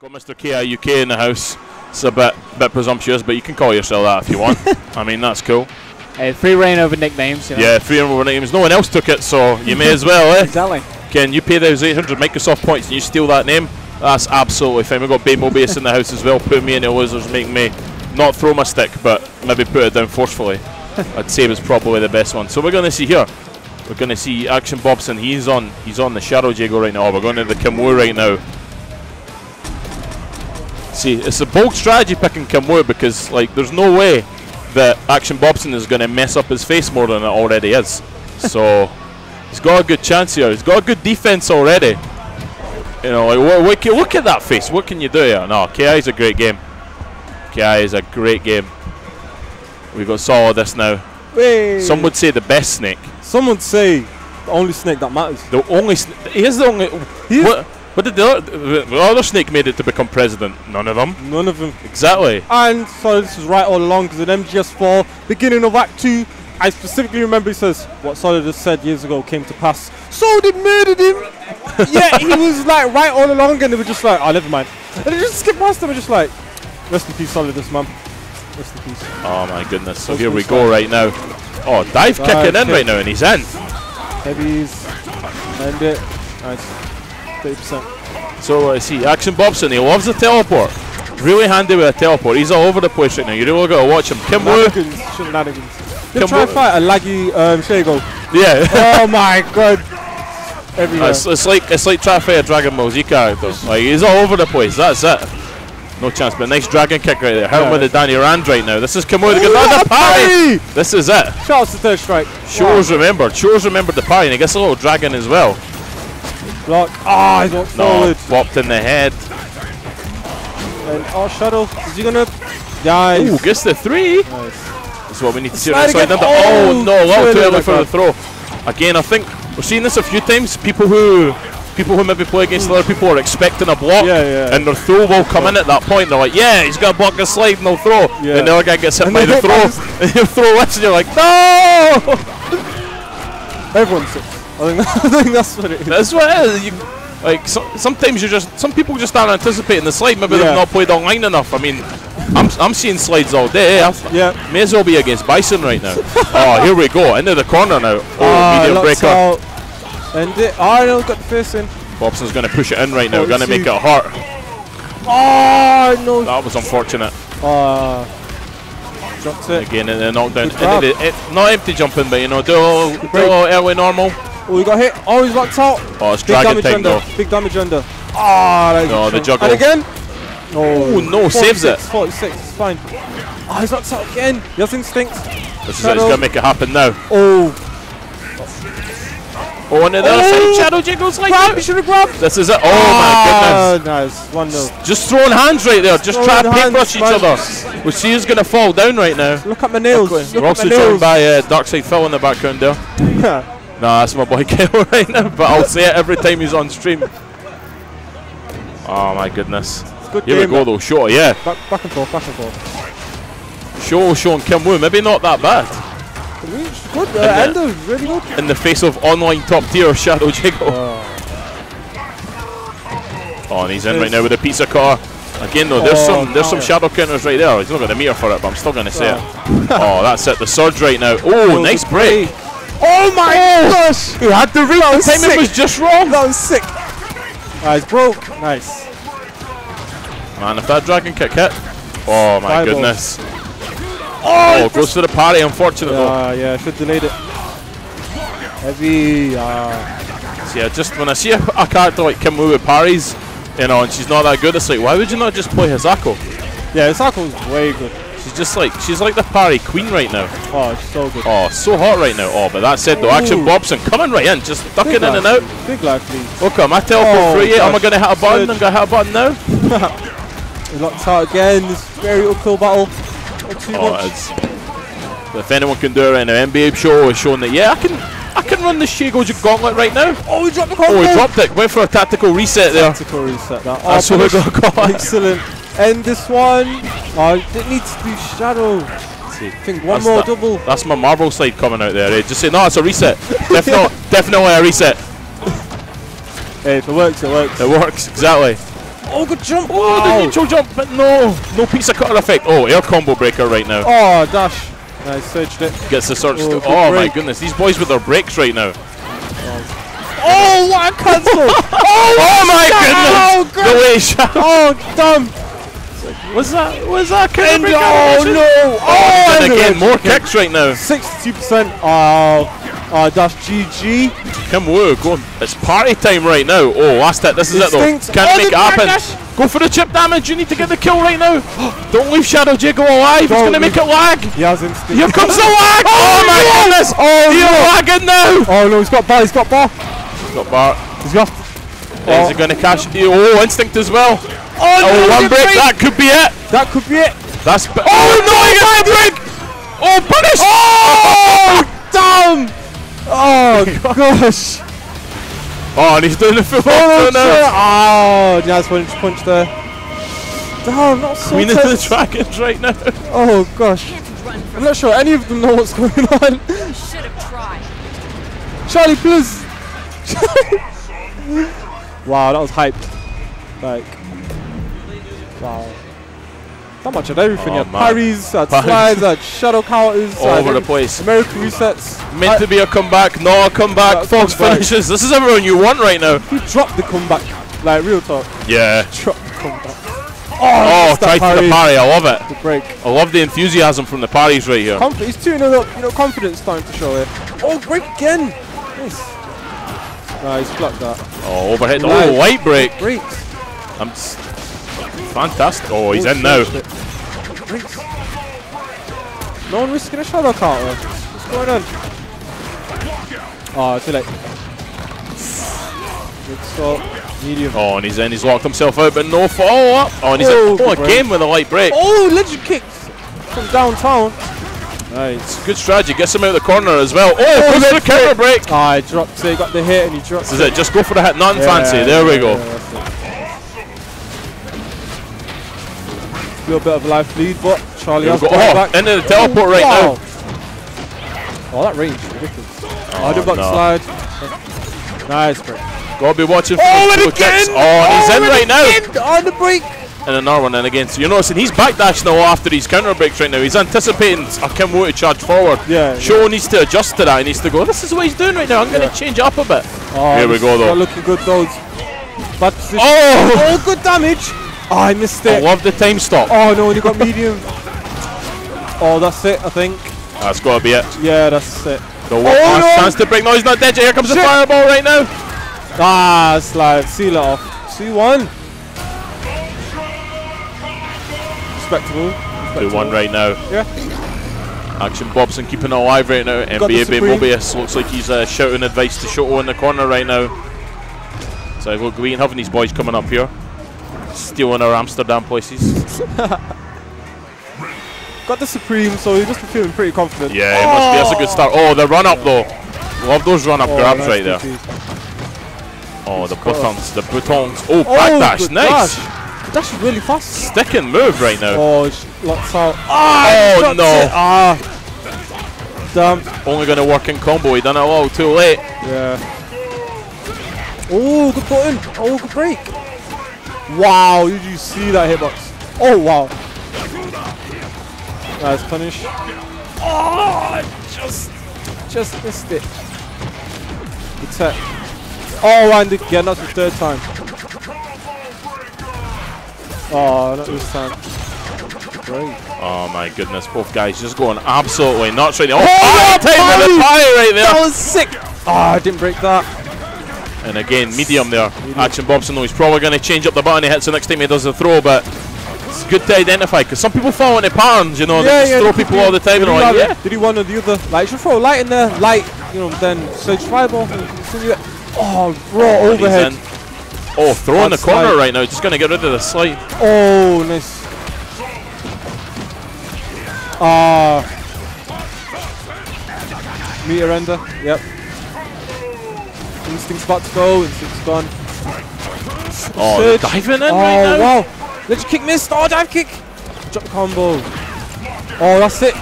Got Mr. KIUK in the house. It's a bit presumptuous, but you can call yourself that if you want. I mean, that's cool. Free reign over nicknames. You know? Yeah, free reign over nicknames. No one else took it, so you may as well, eh? Exactly. Ken, you pay those 800 Microsoft points and you steal that name? That's absolutely fine. We've got Bay Mobius in the house as well. Put me in the losers, make me not throw my stick, but maybe put it down forcefully. I'd say it was probably the best one. So we're going to see here. We're going to see Action Bobson. He's on the Shadow Jago right now. Oh, we're going to the Kim Wu right now. See, it's a bold strategy picking Kim Wu because, like, there's no way that Action Bobson is going to mess up his face more than it already is. So he's got a good chance here. He's got a good defense already. You know, like, look at that face. What can you do here? No, KI is a great game. KI is a great game. We've got Solidus now. Hey. Some would say the best snake. Some would say the only snake that matters. The only he is the only. What did the other snake made it to become president? None of them. None of them. Exactly. And Solidus was right all along because in MGS4, beginning of Act 2, I specifically remember he says what Solidus said years ago came to pass. So did murdered him. Yeah, he was like right all along, and they were just like, oh, never mind. And they just skipped past him and just like, rest in peace, Solidus, man. Rest in peace. Oh my goodness. So here we go right now. Oh, dive kicking in right now, and he's in. Heavies. End it. Nice. 30%. So let's see, Action Bobson, he loves the teleport. Really handy with a teleport. He's all over the place right now. You really gotta watch him. Kim Wu. They're trying to fight a laggy Shago. Yeah. Oh my god. Everywhere. It's like trying to fight a Dragon Ball Z character. Like, he's all over the place. That's it. No chance. But nice dragon kick right there. Help with the Danny Rand right now. This is Kim Wu. The parry. This is it. Shots to third strike. Shows remembered. Shows remembered the parry, and he gets a little dragon as well. Block. Ah, oh, he got forward. Flopped in the head. And oh, Shadow. Is he gonna? Nice. Ooh, gets the three. Nice. That's what we need to see. Oh no, a little too early for the throw. Again, I think we've seen this a few times. People who maybe play against other people are expecting a block, and their throw will come in at that point. They're like, yeah, he's got to block a slide and they'll throw. And the other guy gets hit by the throw, and your throw lifts, and you're like, no! Everyone sits. I think that's what it is. That's what it is. You, like, sometimes you just, some people just aren't anticipating the slide. Maybe they've not played online enough. I mean, I'm seeing slides all day. May as well be against Bison right now. Oh, here we go. Into the corner now. Oh, medium breaker. Out. And it. Oh, no, got the first in. Bobson's going to push it in right now. Going to make it hard. Oh no. That was unfortunate. Dropped it again in the knockdown. Not empty jumping, but you know, do a little early normal. Oh, he got hit. Oh, he's locked out. Oh, it's dragon time though. Big damage under. Ah, no, the juggle. And again. Oh, ooh, no, saves it. 46, it's fine. Oh, he's locked out again. He has instincts. This is it. He's going to make it happen now. Oh. Oh, and the other side. Shadow jiggles like that. He should have grabbed. This is it. Oh, my goodness. Nice. 1-0. Just throwing hands right there. Just trying to paintbrush each other. We'll see who's going to fall down right now. Look at my nails. We're also joined by Darkseid Phil in the background there. Yeah. Nah, that's my boy Kale right now, but I'll say it every time he's on stream. Oh my goodness. Good Here we go though, Shoto, yeah. Back and forth, back and forth. Shoto showing Kim Wu, maybe not that bad. Good, really good. In the face of online top tier Shadow Jago. Oh, and he's in right now with a pizza car. Again though, there's some shadow counters right there. He's not got a meter for it, but I'm still going to say it. Oh, that's it, the surge right now. Oh, nice break. Oh my gosh! He had to read the time, it was just wrong! That was sick! Nice, broke. Nice. Man, if that dragon kick hit. Oh my goodness. Oh, it goes to the parry, unfortunately. Yeah, should have delayed it. Heavy. So yeah, just when I see a character like Kim Wu with parries, you know, and she's not that good, it's like, why would you not just play Hisako? Yeah, Hisako's way good. She's just like, she's like the parry queen right now. Oh, she's so good. Oh, so hot right now. Oh, but that said though, Action Bobson coming right in, just ducking in and out. Big life, please. Okay, my teleport through here. Am I going to hit a button? I'm going to hit a button now. He locked out again. This very uphill battle. If anyone can do it right now, NBA Show is showing that, yeah, I can run this Shago Gauntlet right now. Oh, he dropped the gauntlet. Oh, he dropped it. Went for a tactical reset there. Tactical reset, that. That's what we got. Excellent. End this one. Oh, it needs to be Shadow. See, I think one more double. That's my Marvel slide coming out there. Eh? Just say, no, it's a reset. Definitely a reset. Hey, if it works, it works. It works, exactly. Oh, good jump! Oh, the neutral jump, but no pizza cutter effect. Oh, air combo breaker right now. Oh, dash. Nice, searched it. Gets the search. Oh, my goodness, these boys with their breaks right now. Oh, what a cancel! oh my goodness! Oh, no way, Shadow. Oh, damn! Was that kind of no! Oh, and again, more kicks right now. 62%. Dash GG. Kim Wu, going. It's party time right now. Oh, last hit. This is it though. Can't make it happen. Go for the chip damage. You need to get the kill right now. Don't leave Shadow Jago alive. He's going to make it lag. He has instinct. Here comes the lag. Oh my goodness. Oh, he's lagging now. Oh no, he's got bar. He's got bar. He's got bar. He's got. Is he going to cash? Oh, instinct as well. Oh, one break. That could be it. That could be it. That's. Oh no, he got a break. Oh, punish. Oh, damn. Oh gosh! Oh, and he's doing the full now. Oh, Jazz one punch there. Damn, not so. Queen of the Dragons right now. Oh gosh! I'm not sure any of them know what's going on. Should have tried. Charlie, please. Wow, that was hyped. Like, wow. That much of everything. At parries, at slides, at shadow counters, all over the place. American resets. Meant to be a comeback, no a comeback. Fox finishes. This is everyone you want right now. He dropped the comeback, like real talk. Yeah. Dropped the comeback. Oh, tried for the parry. I love it. The break. I love the enthusiasm from the parries right here. He's 2-0 up. You know, confidence starting to show here. Oh, break again. Nice. Nah, he's blocked that. Oh, overhead. Oh, light break. Breaks. Fantastic. Oh, he's in now. No one risking a shadow counter. What's going on? Oh, too late. Good stop. Medium. Oh, and he's in. He's locked himself out, but no follow up. Oh, and he's in. Oh, again with a light break. Oh, legend kicks from downtown. Nice. Good strategy. Gets him out of the corner as well. Oh, goes for the counter break. Ah, he drops it. Got the hit and he drops it. This is it. Just go for the hit. Nothing fancy. There we go. A bit of life lead, but Charlie has got back into the teleport right now. Oh, that range is ridiculous. Oh, the back slide. Nice break. Gotta be watching for the kicks. Oh, he's in right now. On the break. And another one in again. So you're noticing he's backdashing a lot after these counter breaks right now. He's anticipating a Kim Wu to charge forward. Yeah. Show needs to adjust to that. He needs to go, this is what he's doing right now. I'm going to change up a bit. Oh, here we go though. Looking good though. But oh, good damage. Oh, I missed it. I love the time stop. Oh no, you got medium. Oh, that's it, I think. That's gotta be it. Yeah, that's it. The last chance to break. No, he's not dead yet. Here comes the fireball right now. Ah, slide. Seal it off. C1. Respectable. 2-1 right now. Yeah. Action Bobson keeping it alive right now. NBA Bay Mobius looks like he's shouting advice to Shoto in the corner right now. So we'll go and having these boys coming up here. Stealing our Amsterdam places. Got the Supreme, so he must be feeling pretty confident. Yeah, it must be. That's a good start. Oh, the run-up though. Love those run-up grabs right there. Oh, the buttons, the boutons. Oh, backdash, nice. That's really fast. Stick and move right now. Oh, locks out. Oh, no. Damn. Only going to work in combo. He done it all too late. Yeah. Oh, good button. Oh, good break. Wow, did you see that hitbox? Oh, wow. Nice punish. Oh, just missed it. Attack. Oh, and again, that's the third time. Oh, not this time. Great. Oh, my goodness. Both guys just going absolutely nuts right now. Oh, right there. That was sick. Oh, I didn't break that. And again, medium there. Action Bobson, though, he's probably going to change up the button he hits the next time he does the throw, but it's good to identify because some people fall into patterns, you know, they just throw people all the time. And all did he one or the other? Like, should throw light in there, light, you know, then search fireball. Oh, raw overhead. Oh, throw in the corner right now, just going to get rid of the slide. Oh, nice. Meter ender, yep. Instinct's about to go, instinct's gone. Oh, diving in right now. Wow. Legend kick missed. Oh, dive kick. Jump combo. Oh, that's it.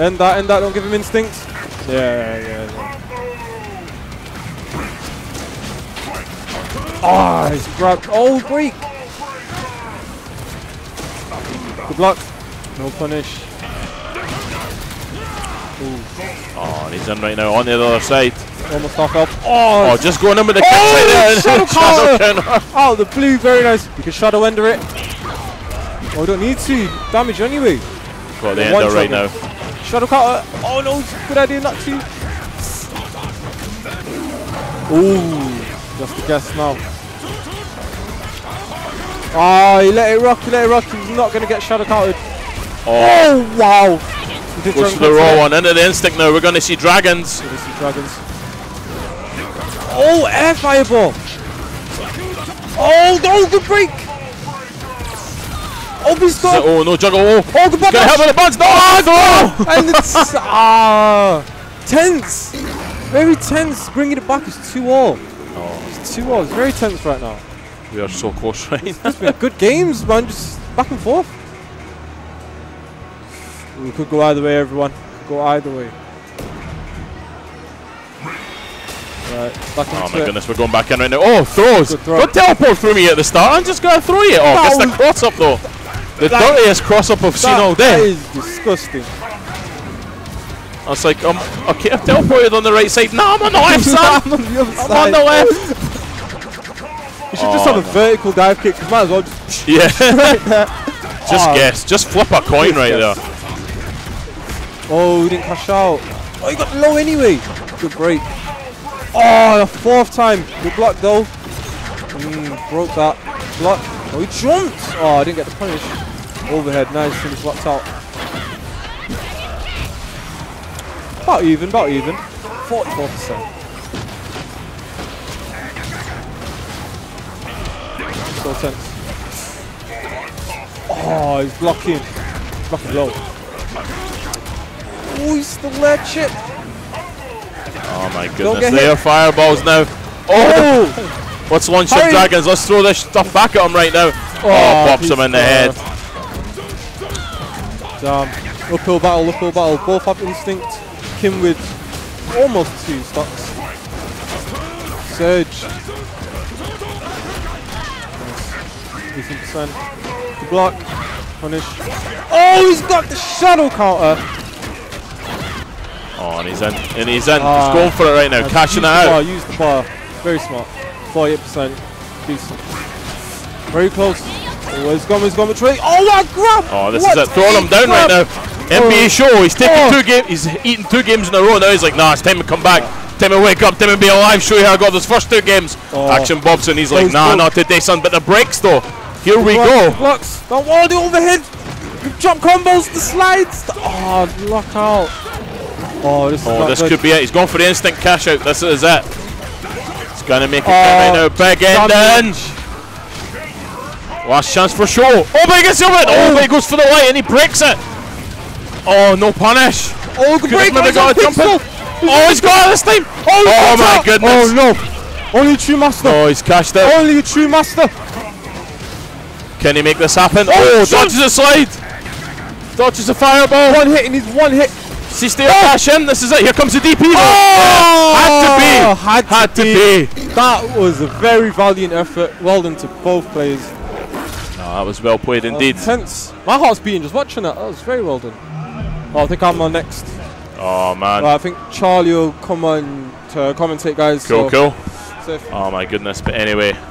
End that, don't give him instinct. Yeah, yeah, yeah. Oh, he's grabbed. Oh, freak! Good luck. No punish. Ooh. Oh, and he's in right now on the other side. Almost knock up. Oh, just going in with the kick right there. Shadow counter. Oh, the blue, very nice. You can Shadow Ender it. Oh, don't need to. Damage anyway. Got the Ender right now. Shadow counter. Oh, no. Good idea not to. Ooh. Just a guess now. Oh, he let it rock. He let it rock. He's not going to get Shadow countered. Oh, wow. Push the raw one into the instinct now. We're going to see dragons. Oh, air fireball. Oh, no, the break. Oh, he's gone. Oh, no, juggle. Oh, the bomb. Get help with the bombs. No, oh, no. And it's tense. Very tense. Bringing it back is 2-2. Oh. It's 2-2. It's very tense right now. We are so close right now. It's been good games, man. Just back and forth. We could go either way, everyone. Could go either way. Right, back into it. Oh my goodness, we're going back in right now. Oh, throws! Don't teleport through me at the start. I'm just gonna throw you off. It's the cross up though. The dirtiest cross up I've seen all day. That is disgusting. I was like, okay, I've teleported on the right side. No, I'm on the left side. I'm on the other side. I'm on the left. You should just have a vertical dive kick. You might as well just. Yeah. Right there. Just guess. Just flip a coin right there. Oh, he didn't cash out. Oh, he got low anyway. Good break. Oh, the fourth time. Good block though. Broke that. Block. Oh, he jumped. Oh, I didn't get the punish. Overhead. Nice. He was locked out. About even. About even. 44%. So tense. Oh, he's blocking. He's blocking low. Oh, he's still there, shit. Oh my goodness, they are fireballs now. Oh! Let's launch some dragons, let's throw this stuff back at him right now. Oh, pops him in the head. Damn. Uphill battle, uphill battle. Both have instinct. Kim with almost 2 stocks. Surge. 18%. The block. Punish. Oh, he's got the shadow counter. Oh, and he's in, and he's in. He's going for it right now, cashing it out. Use the bar, very smart. 48%, decent. Very close. Oh, he's gone, he's gone. Which way? Oh, what a grab! Oh, this is it. Throwing him down right now. NBA show. He's taking 2 games. He's eaten 2 games in a row now. He's like, nah, it's time to come back. Time to wake up. Time to be alive. Show you how I got those first 2 games. Action Bobson. He's like, nah, not today, son. But the breaks though. Here we go. Blocks. Don't want the overhead. Jump combos. The slides. Oh, lock out. Oh, this could be it. He's gone for the instant cash out. This is it. He's going to make it right now. Big ending. Last chance for show. Oh, but he gets over it. Oh, but he goes for the light and he breaks it. Oh, no punish. Oh, good break. He's got a jump in. Oh, he's got it this time. Oh, oh my goodness. Oh, no. Only a true master. Oh, he's cashed out. Only a true master. Can he make this happen? Oh, dodges a slide. Dodges a fireball. One hit and he's one hit. See, stay cash in. This is it. Here comes the DP. Oh! Had to be. That was a very valiant effort. Well done to both players. No, that was well played indeed. Tense. My heart's beating just watching it. That was very well done. Oh, I think I'm on next. Oh man. I think Charlie will come on to commentate, guys. Cool, so cool. Safe. Oh my goodness. But anyway.